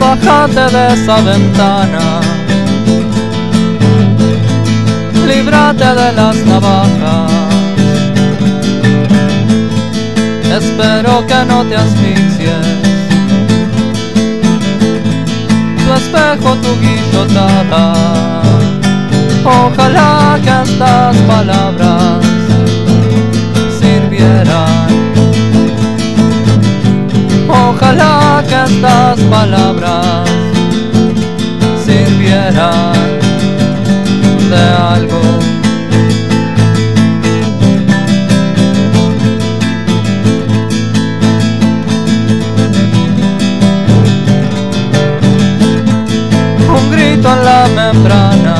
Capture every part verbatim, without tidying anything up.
Bájate de esa ventana, líbrate de las navajas. Espero que no te asfixies, tu espejo, tu guillotada. Ojalá que estas palabras sirvieran. Ojalá que estas palabras sirvieran de algo. Un grito en la membrana,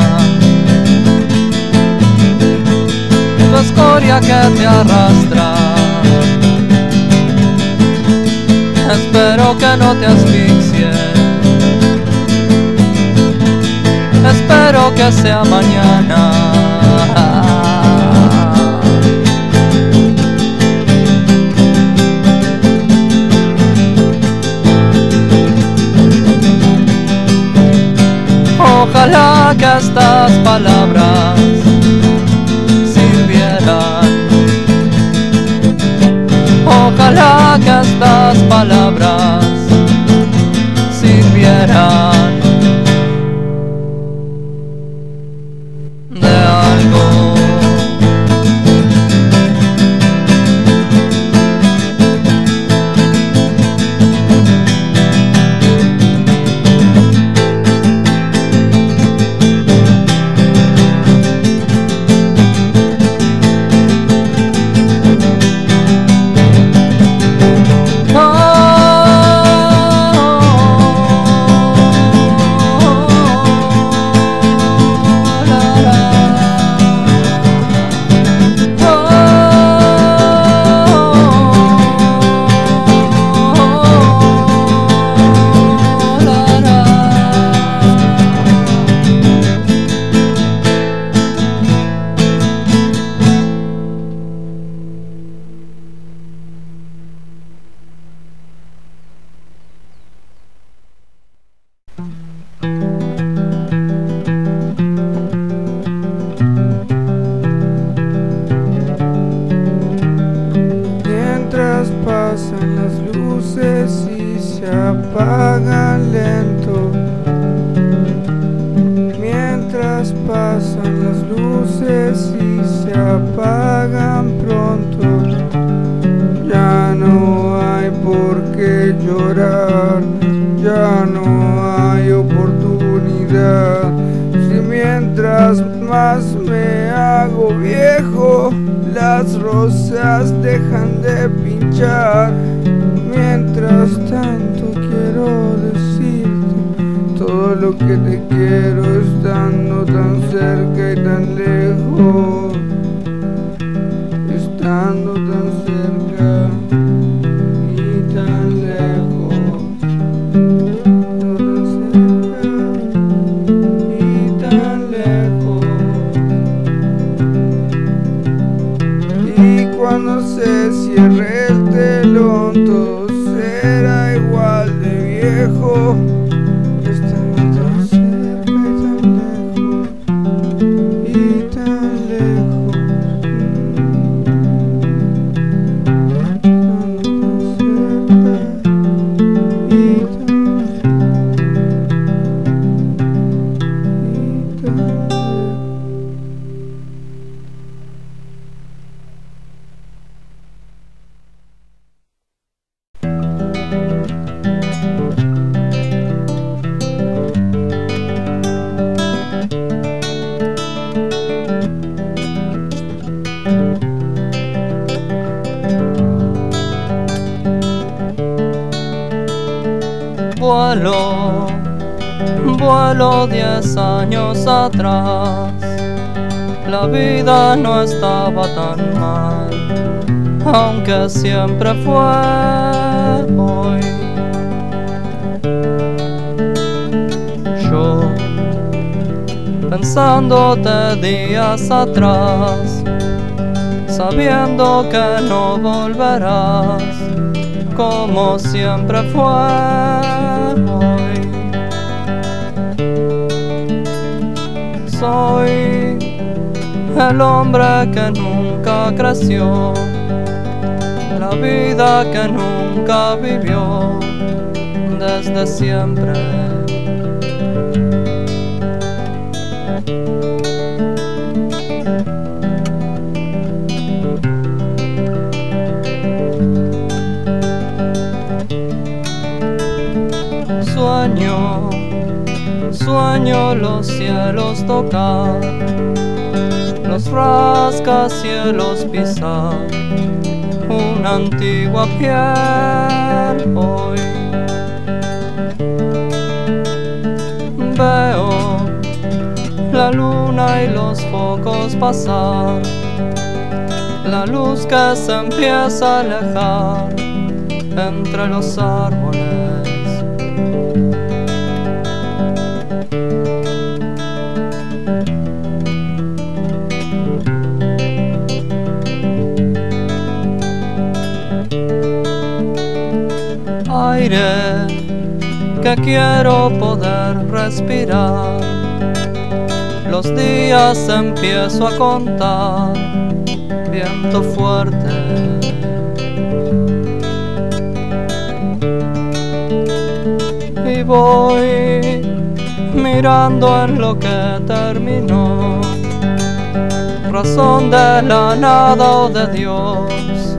tu escoria que te arrastra. Espero que no te asfixies, espero que sea mañana. Ojalá que estas palabras sirvieran. Ojalá que estas palabras sirvieran de algo. solo diez años atrás la vida no estaba tan mal, aunque siempre fue hoy. Yo, pensándote días atrás, sabiendo que no volverás, como siempre fue hoy. Soy el hombre que nunca creció, la vida que nunca vivió desde siempre. Sueño, sueño los cielos tocar, los rascacielos pisar, una antigua piel hoy. Veo la luna y los focos pasar, la luz que se empieza a alejar entre los árboles. Aire que quiero poder respirar, los días empiezo a contar, viento fuerte. Y voy mirando en lo que terminó, razón de la nada o de Dios,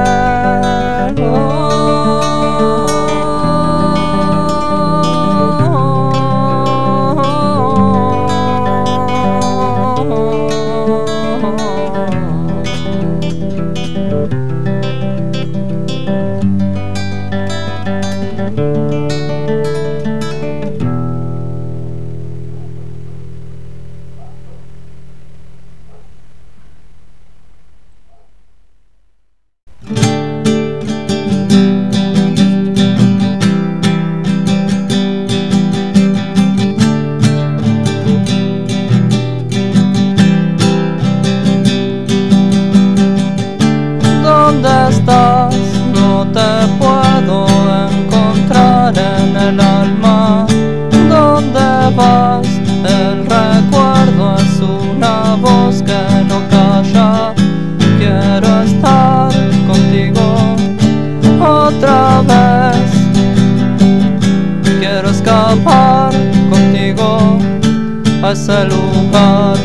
Ese lugar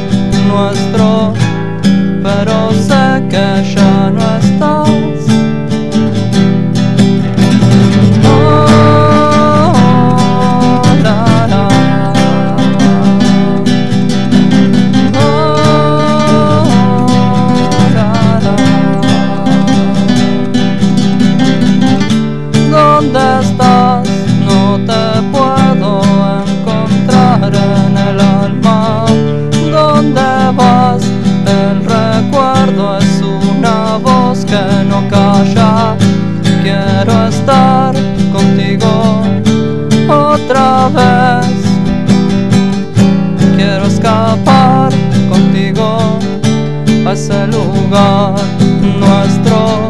nuestro, pero sé que ya no estás. Oh, la, la. Oh, la, la. ¿Dónde estás? No te puedo encontrar en el alma. El recuerdo es una voz que no calla. Quiero estar contigo otra vez. Quiero escapar contigo a ese lugar nuestro,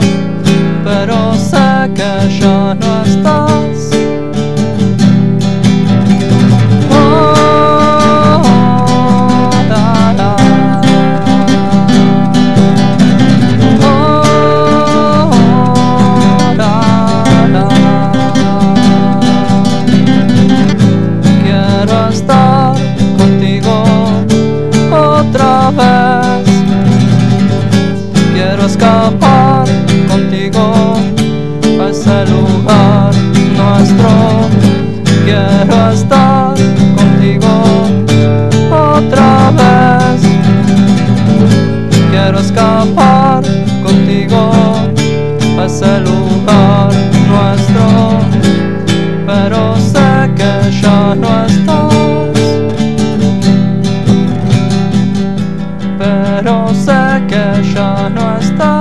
pero sé que ya no estás. que ya no estás, pero sé que ya no estás.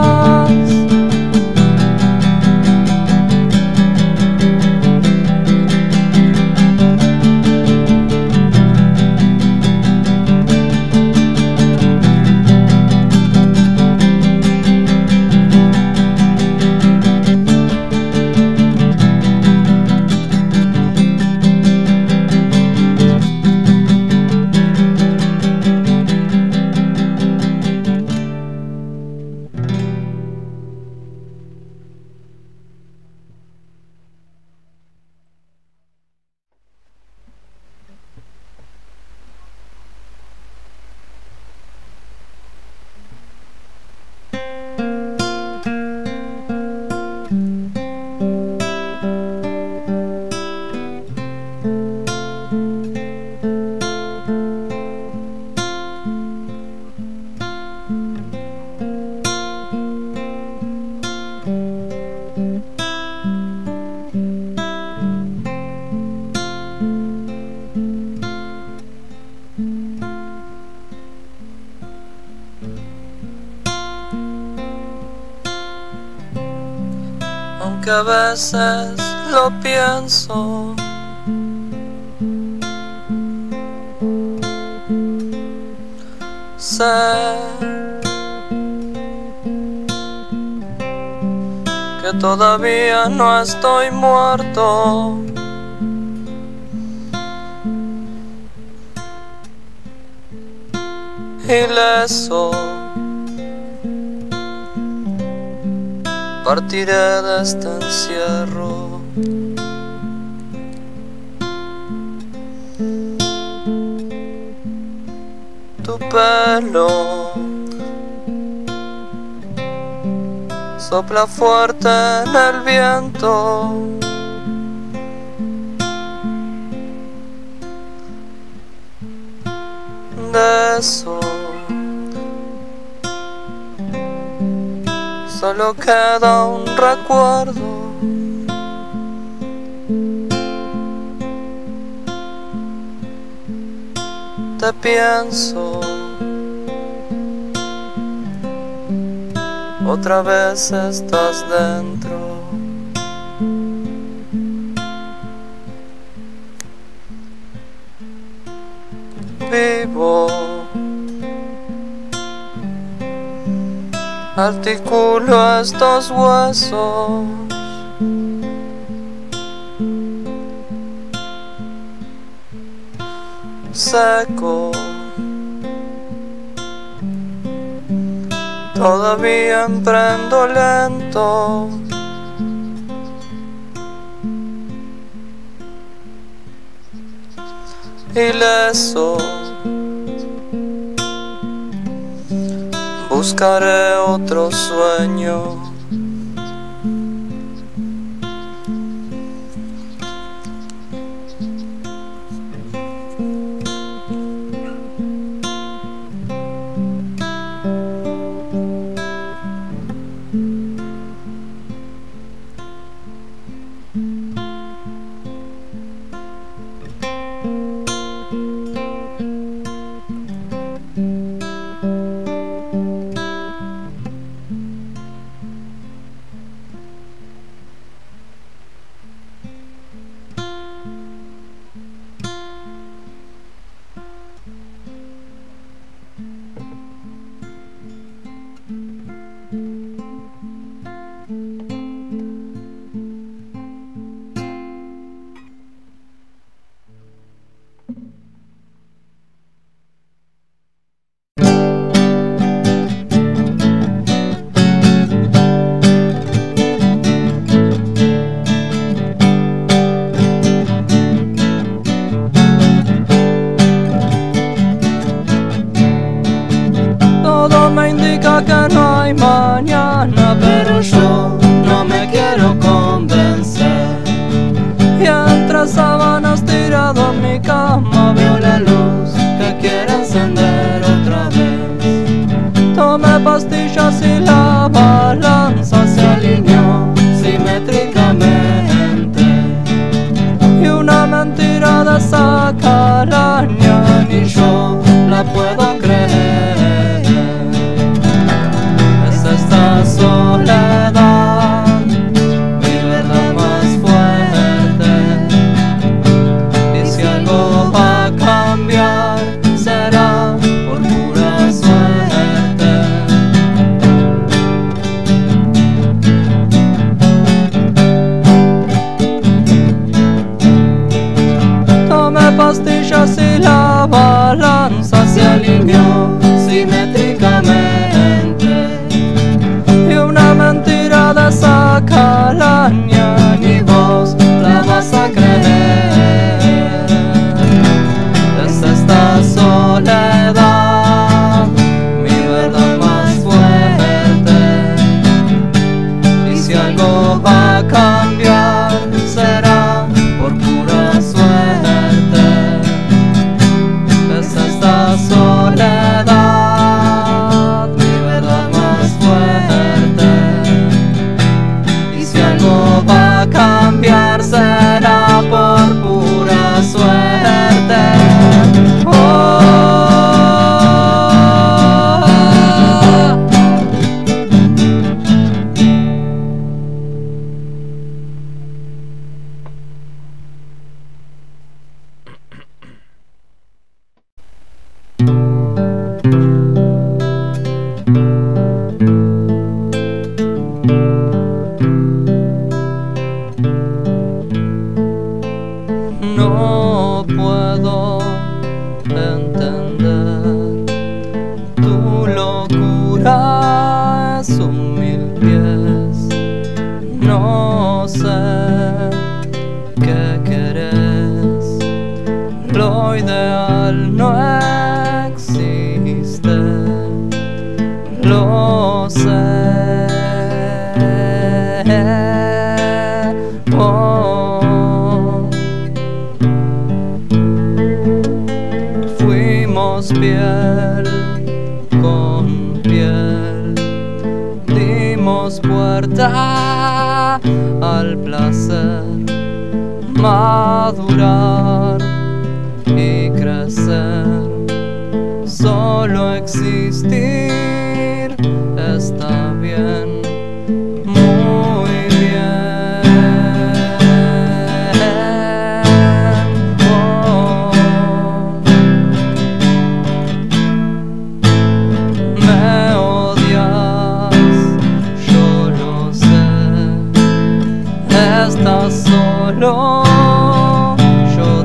Que a veces lo pienso, sé que todavía no estoy muerto, ileso. Partiré de este encierro, tu pelo sopla fuerte en el viento, de eso solo queda un recuerdo, te pienso, otra vez estás dentro, vivo. Articulo estos huesos, seco, todavía emprendo lento, ileso. Buscaré otro sueño, que no hay mañana, pero yo no me quiero convencer. Y entre sábanas tirado en mi cama veo la luz que quiere encender otra vez. Tomé pastillas y la balanza se alineó simétricamente, y una mentira y yo la puedo creer. Es esta soledad mi verdad más fuerte, y si algo va a cambiar será por pura suerte. Tomé pastillas y la La balanza se alineó simétricamente, y una mentira de esa calaña ni vos la vas a creer. Es esta soledad mi verdad más fuerte, y si algo va a cambiar será por pura suerte. Será por pura suerte. Oh. No puedo entender tu locura, es un mil pies. No sé qué querés, lo ideal no existe, lo sé. Oh. Piel con piel dimos puerta al placer, madurar y crecer. Solo existir está bien, muy bien. Solo yo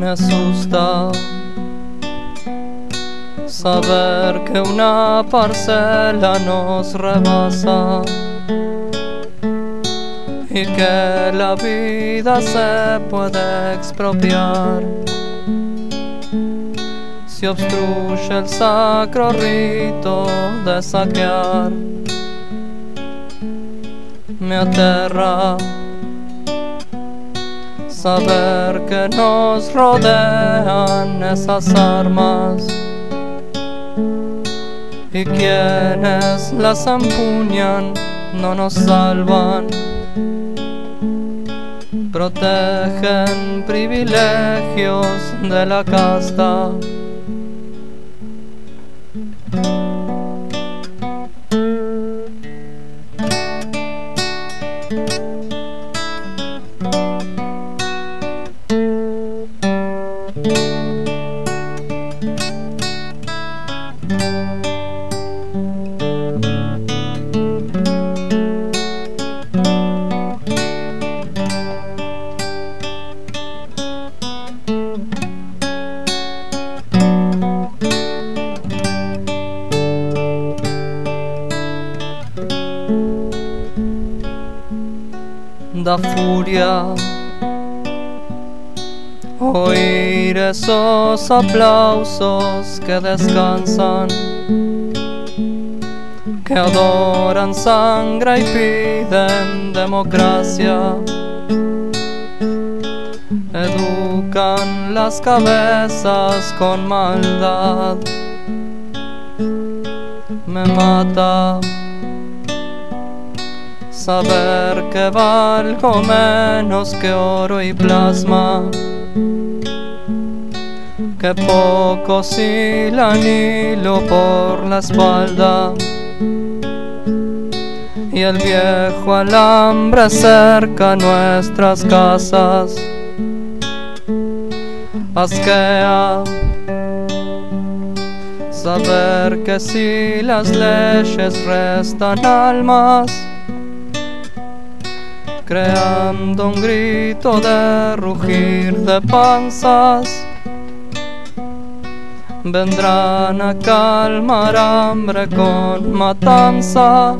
Me asusta saber que una parcela nos rebasa y que la vida se puede expropiar. Se obstruye el sacro rito de saquear. Me aterra saber que nos rodean esas armas y quienes las empuñan no nos salvan. Protegen privilegios de la casta. Da furia oír esos aplausos que descansan, que adoran sangre y piden democracia. Educan las cabezas con maldad. Me mata saber que valgo menos que oro y plasma, que poco oscila el hilo por la espalda y el viejo alambre cerca nuestras casas asquea. Saber que si las leyes restan almas, creando un grito de rugir de panzas, vendrán a calmar hambre con matanza.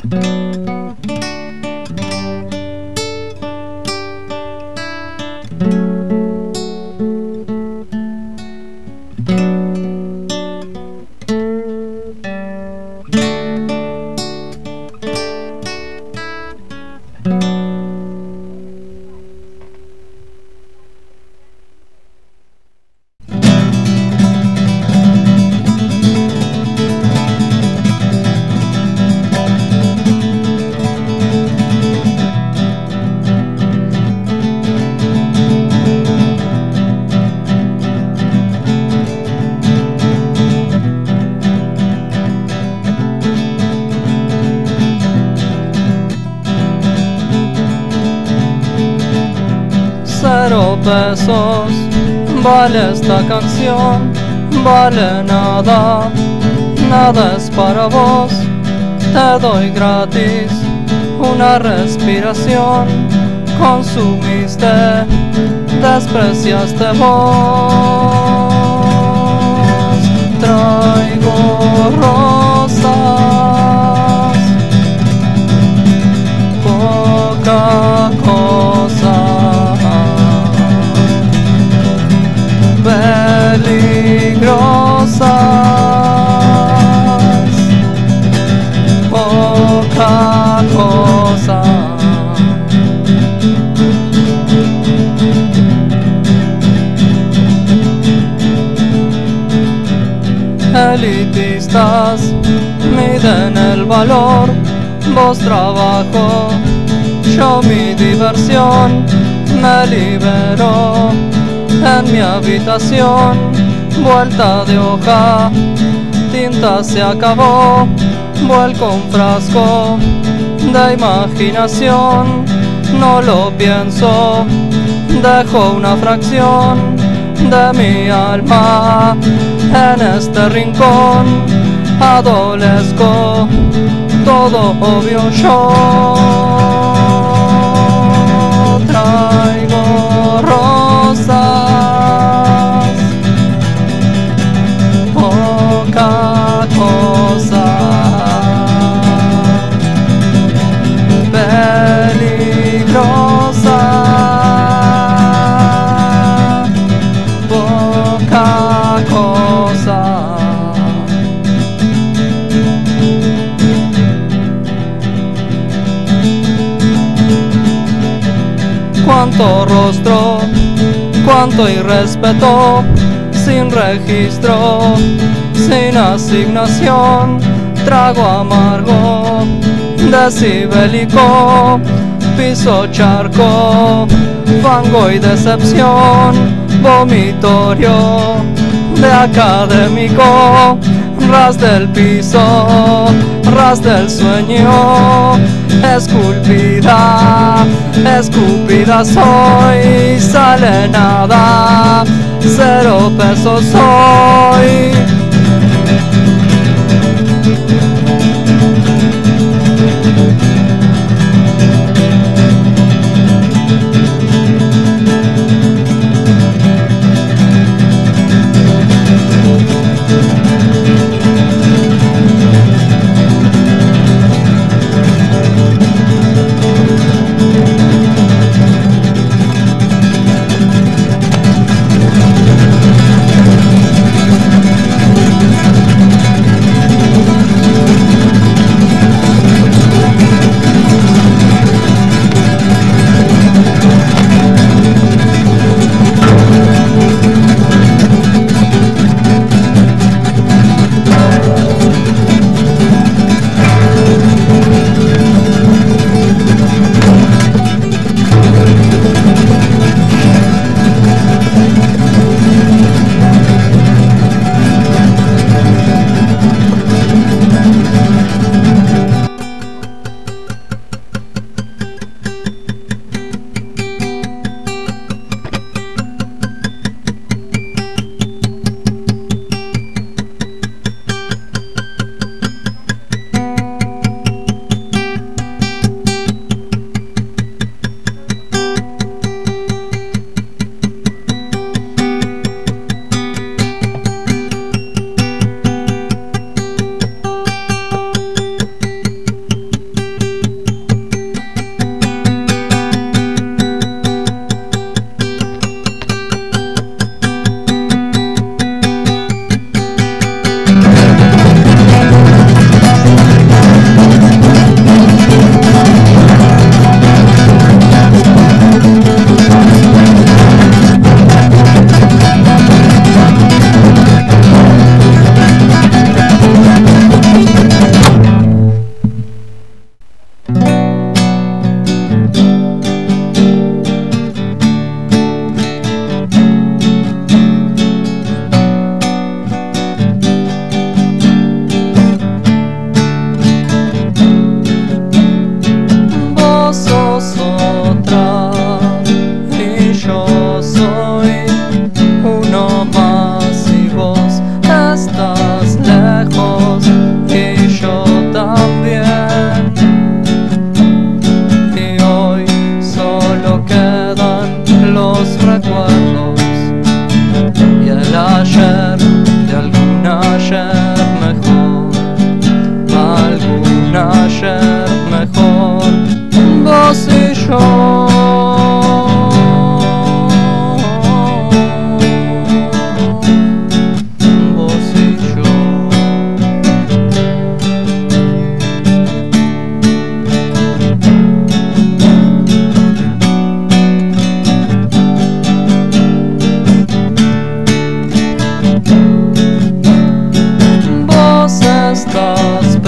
Thank you. besos, vale esta canción, vale nada, nada es para vos. Te doy gratis una respiración, consumiste, despreciaste vos. Traigo rosas, poca cosa, peligrosas, poca cosa. Elitistas miden el valor, vos trabajo, yo mi diversión. Me libero en mi habitación, vuelta de hoja, tinta se acabó, vuelco un frasco de imaginación, no lo pienso, dejo una fracción de mi alma en este rincón, adolezco, todo obvio yo. Traigo rosas, poca cosa, peligrosa, poca cosa. Cuánto rostro, cuánto irrespeto, sin registro, sin asignación, trago amargo, decibélico, piso charco, fango y decepción, vomitorio de académico, ras del piso, ras del sueño, esculpida, escupida soy, sale nada, cero pesos soy.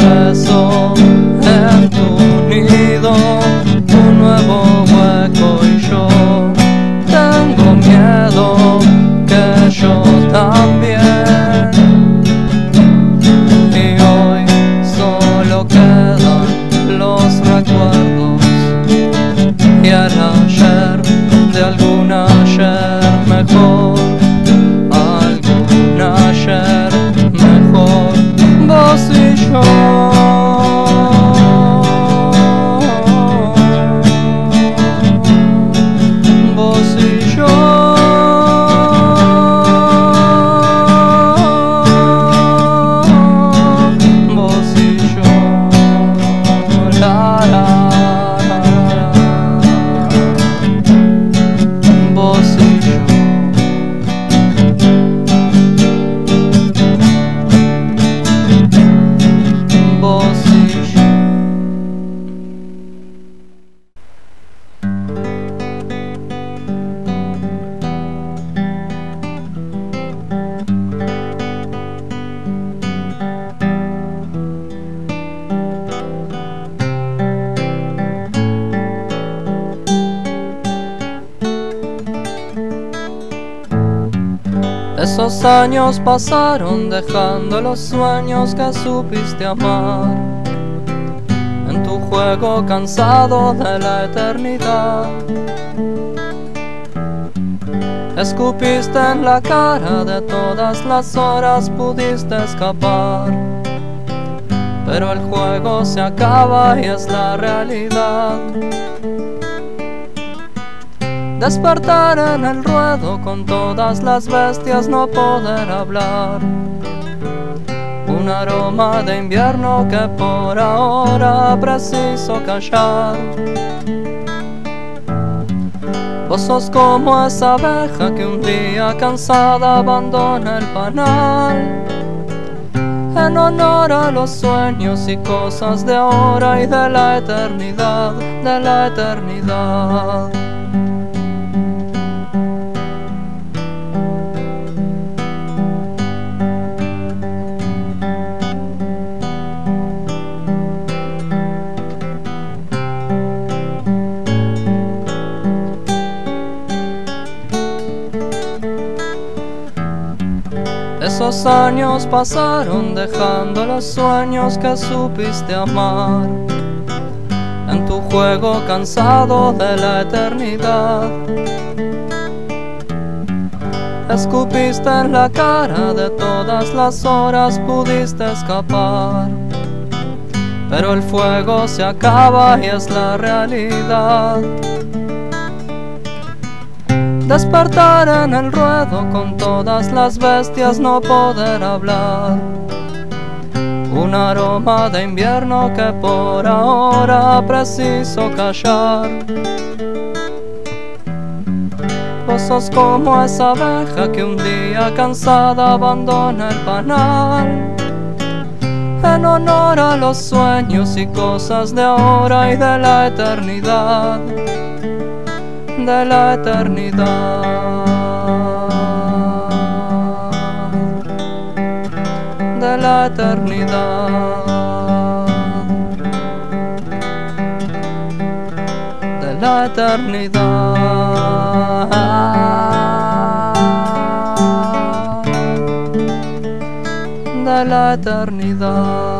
peso en tu nido, un nuevo hueco, y yo tengo miedo que yo también. Y hoy solo quedan los recuerdos y el ayer de algún ayer mejor, algún ayer mejor, vos y yo. Esos años pasaron dejando los sueños que supiste amar en tu juego cansado de la eternidad. Escupiste en la cara de todas las horas, pudiste escapar, pero el juego se acaba y es la realidad. Despertar en el ruedo con todas las bestias, no poder hablar. Un aroma de invierno que por ahora preciso callar. Vos sos como esa abeja que un día cansada abandona el panal en honor a los sueños y cosas de ahora y de la eternidad, de la eternidad. Esos años pasaron dejando los sueños que supiste amar en tu juego cansado de la eternidad. Escupiste en la cara de todas las horas, pudiste escapar, pero el fuego se acaba y es la realidad. Despertar en el ruedo con todas las bestias, no poder hablar. Un aroma de invierno que por ahora preciso callar. Vos sos como esa abeja que un día cansada abandona el panal en honor a los sueños y cosas de ahora y de la eternidad, de la eternidad, de la eternidad, de la eternidad, de la eternidad.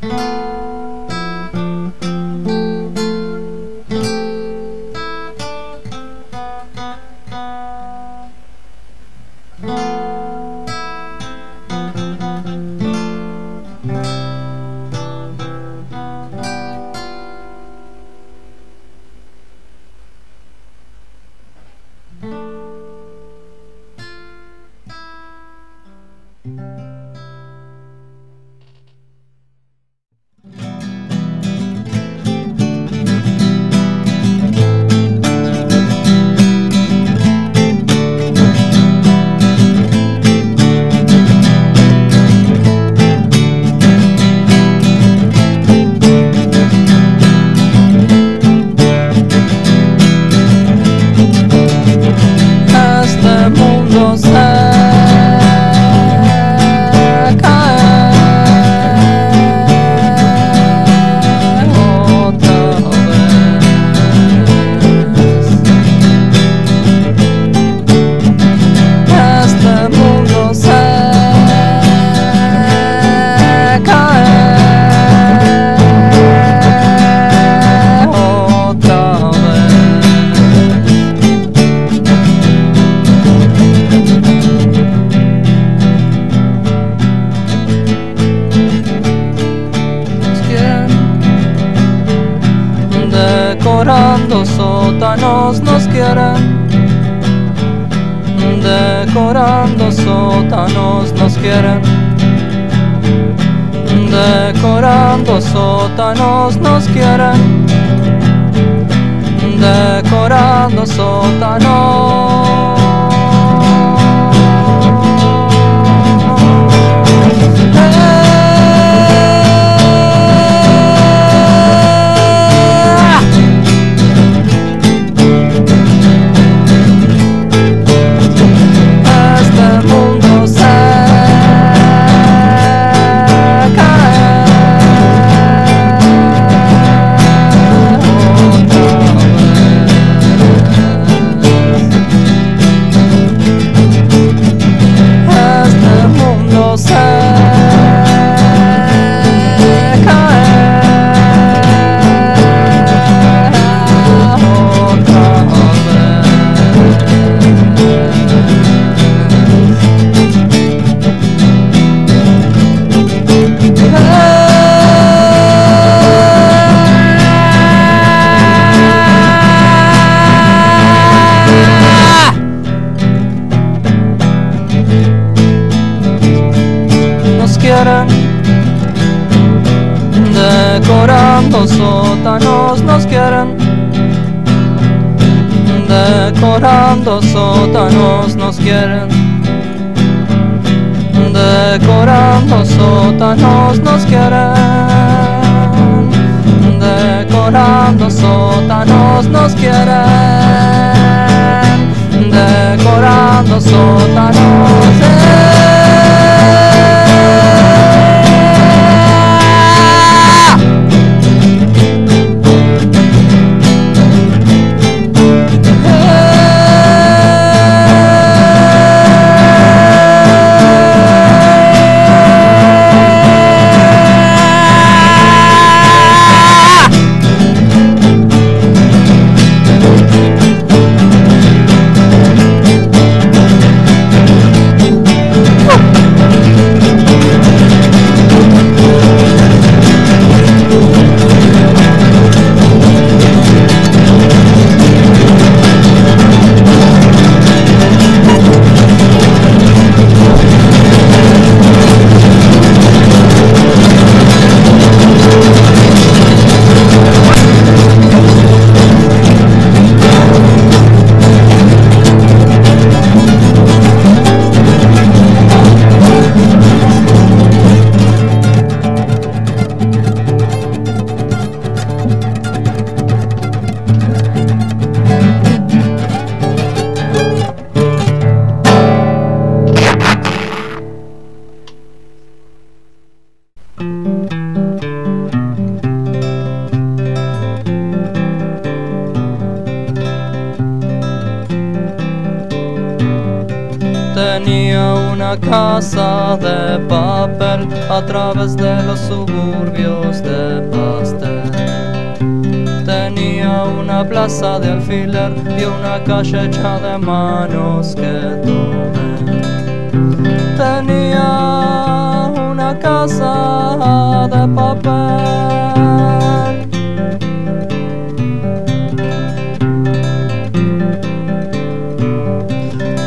Decorando sótanos nos quieren, decorando sótanos nos quieren, decorando sótanos nos quieren, decorando sótanos. Decorando sótanos nos quieren, decorando sótanos nos quieren, decorando sótanos nos quieren, decorando sótanos nos quieren, decorando sótanos. una casa de papel a través de los suburbios de Pastel. Tenía una plaza de alfiler y una calle hecha de manos que tomé. Tenía una casa de papel.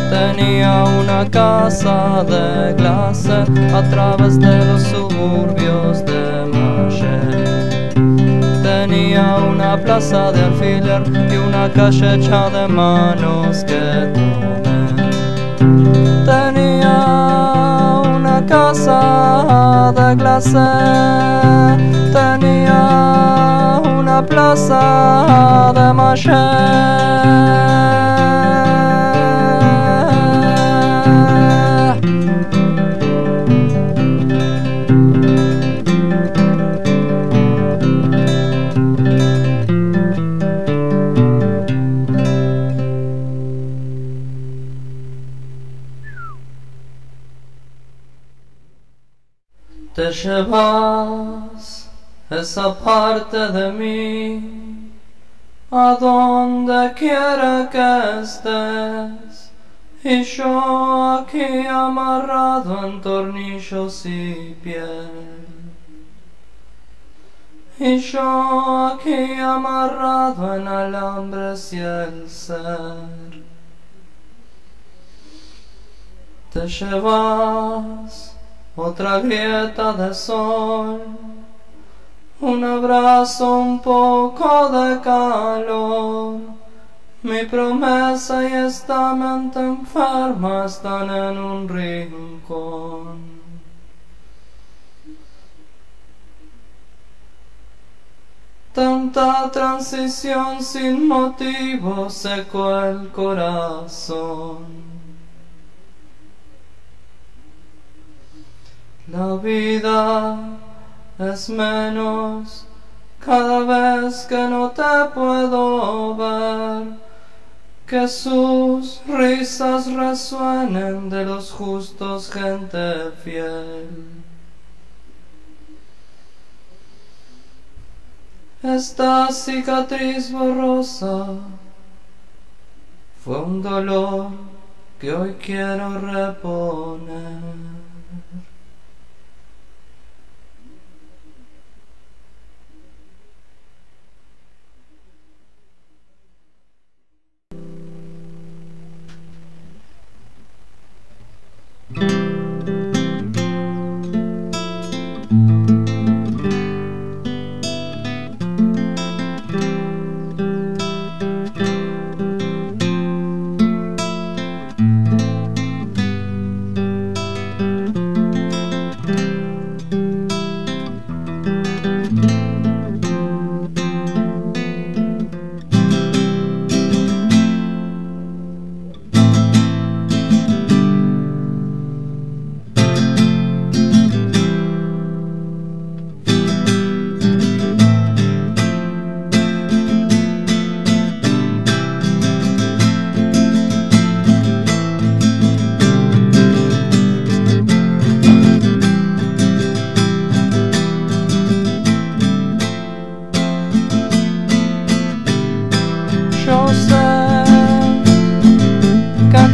Tenía una casa de clase a través de los suburbios de Maché. Tenía una plaza de alfiler y una calle hecha de manos que tomé. Tenía una casa de clase. Tenía una plaza de Maché. Te llevas esa parte de mí a donde quiera que estés, y yo aquí amarrado en tornillos y piel, y yo aquí amarrado en alambres y el ser. Te llevas otra grieta de sol, un abrazo, un poco de calor. Mi promesa y esta mente enferma están en un rincón. Tanta transición sin motivo secó el corazón. La vida es menos cada vez que no te puedo ver, que sus risas resuenen de los justos, gente fiel. Esta cicatriz borrosa fue un dolor que hoy quiero reponer.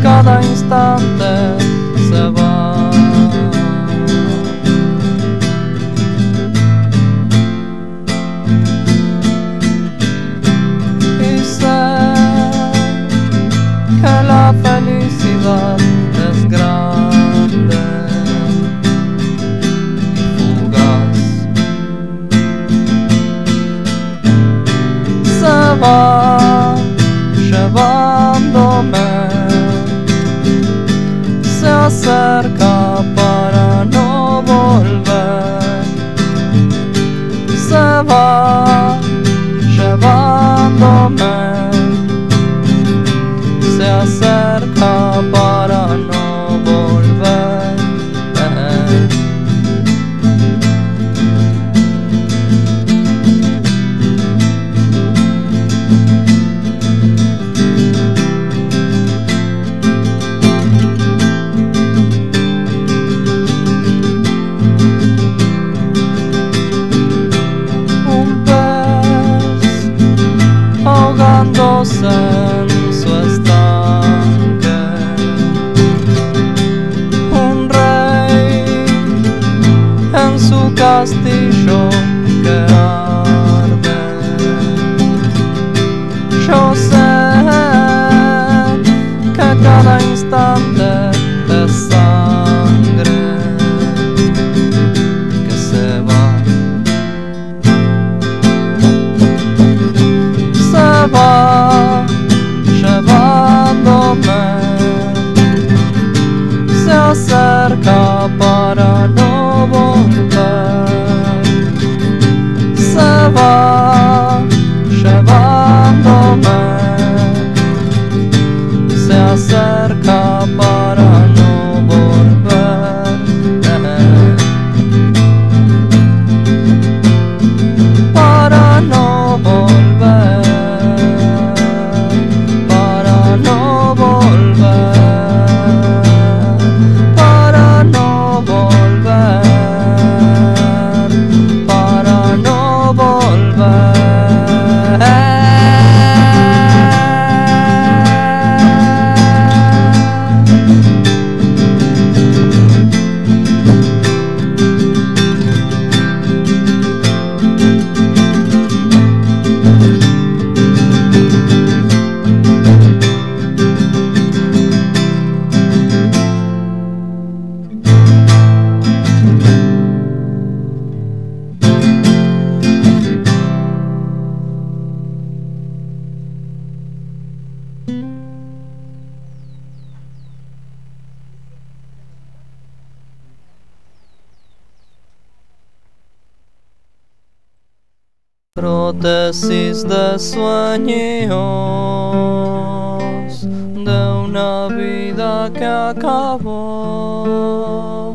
Cada instante se va. Y sé que la felicidad es grande y fugaz. Se va llevándome. Se acerca para no volver. Se va llevándome. Se acerca para no volver. va llevándome, se acerca para no volver, para no volver, para no volver. Prótesis de sueños de una vida que acabó,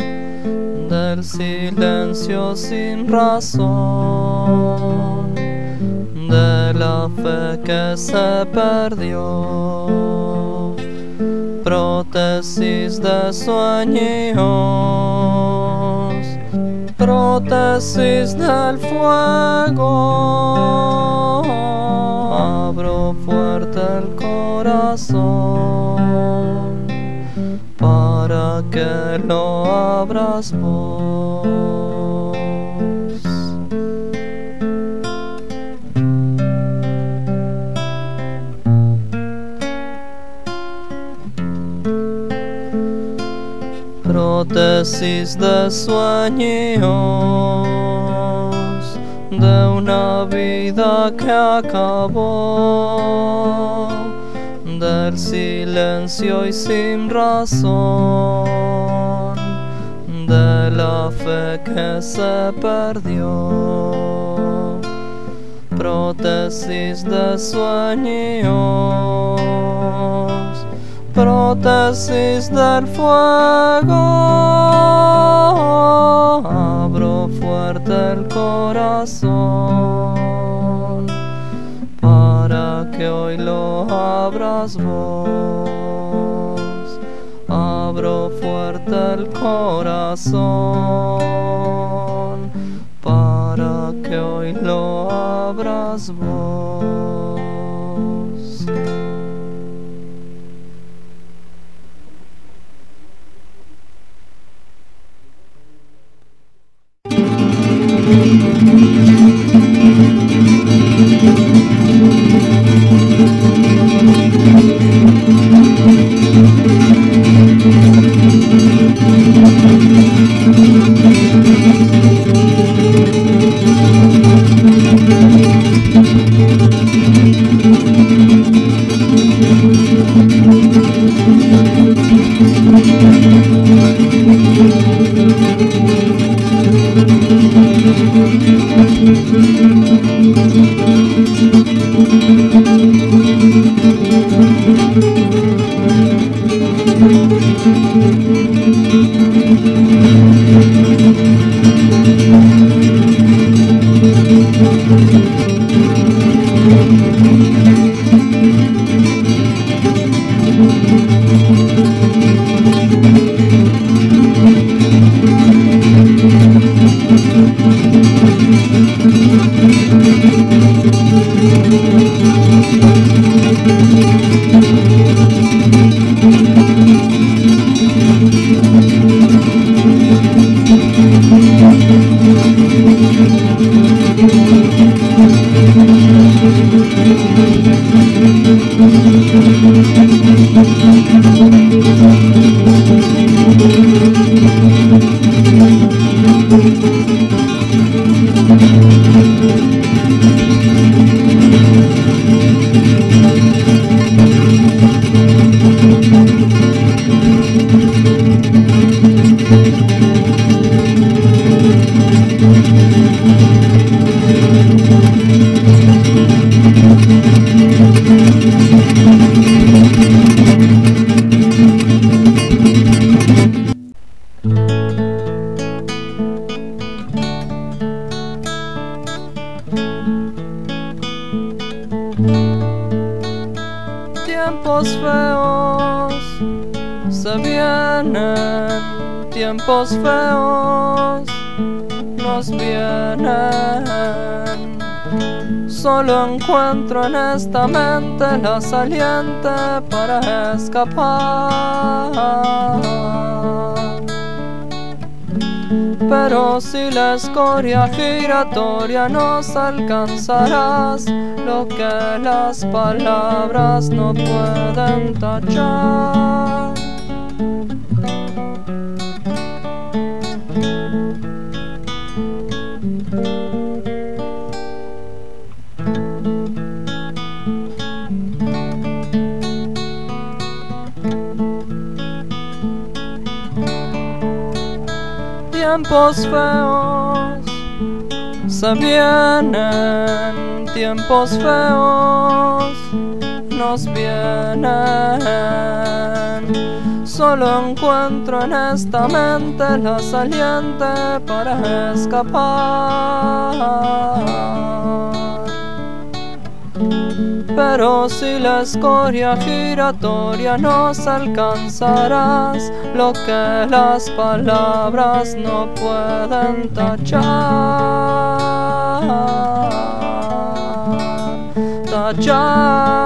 del silencio sin razón, de la fe que se perdió. Prótesis de sueños, prótesis del fuego, abro fuerte el corazón para que lo abras vos. Prótesis de sueños de una vida que acabó, del silencio y sin razón, de la fe que se perdió. Prótesis de sueños, prótesis del fuego, abro fuerte el corazón para que hoy lo abras vos. Abro fuerte el corazón para que hoy lo abras vos. Thank you. Tiempos feos se vienen, tiempos feos nos vienen. Solo encuentro en esta mente la saliente para escapar. Pero si la escoria giratoria nos alcanzarás, lo que las palabras no pueden tachar. Tiempos feos se vienen, tiempos feos nos vienen. Solo encuentro en esta mente la saliente para escapar. Pero si la escoria giratoria nos alcanzarás, lo que las palabras no pueden tachar, tachar.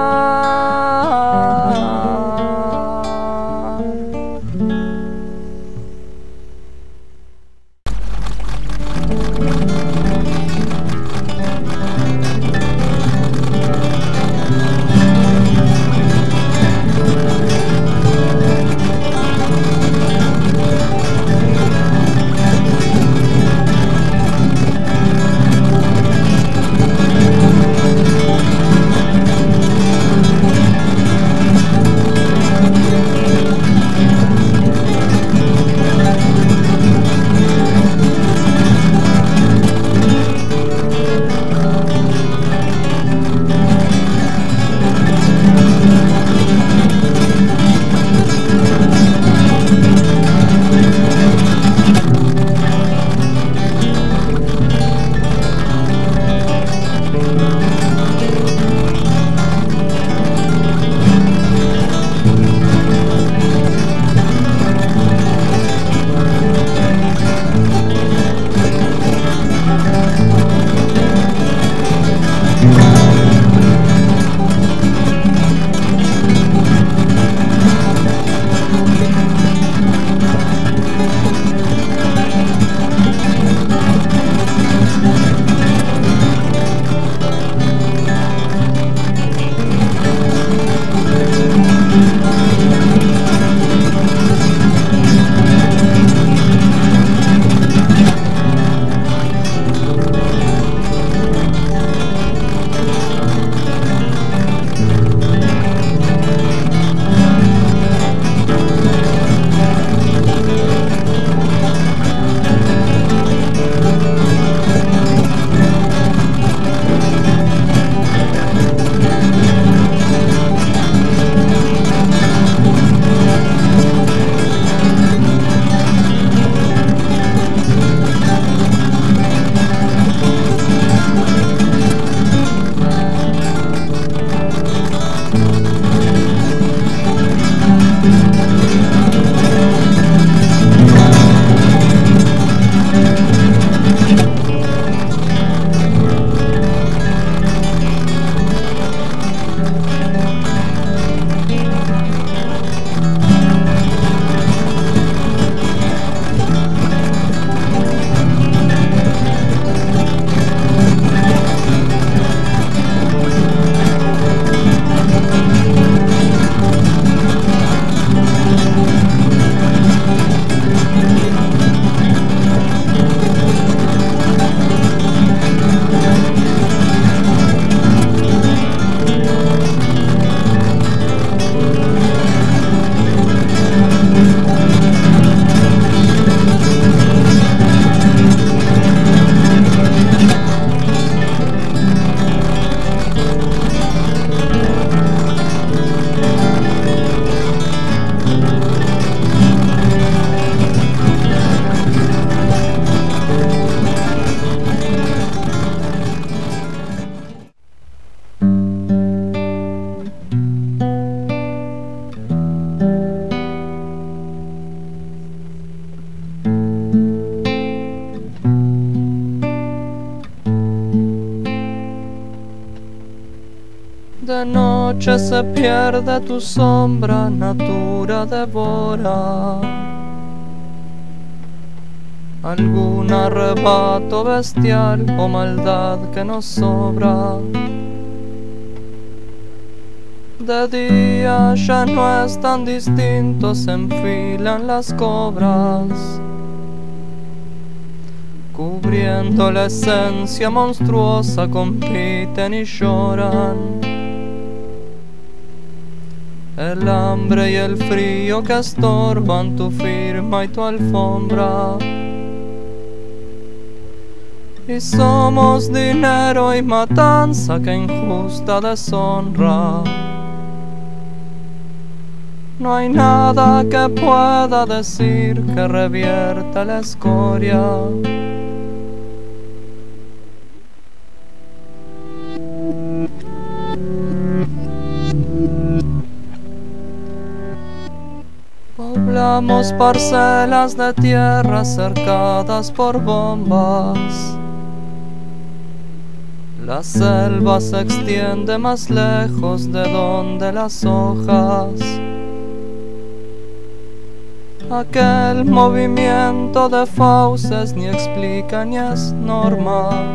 de noche se pierde, tu sombra natura devora. Algún arrebato bestial o maldad que nos sobra. De día ya no es tan distinto, se enfilan las cobras, cubriendo la esencia monstruosa, compiten y lloran. El hambre y el frío que estorban tu firma y tu alfombra. Y somos dinero y matanza, que injusta deshonra. No hay nada que pueda decir que revierta la escoria. Poblamos parcelas de tierra cercadas por bombas. La selva se extiende más lejos de donde las hojas. Aquel movimiento de fauces ni explica ni es normal.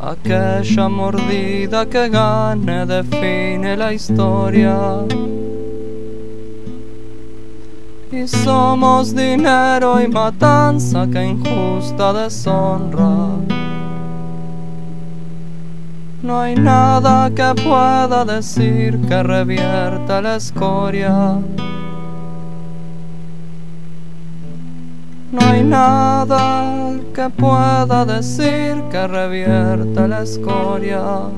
Aquella mordida que gane define la historia. Y somos dinero y matanza, que injusta deshonra. No hay nada que pueda decir que revierta la escoria. No hay nada que pueda decir que revierta la escoria.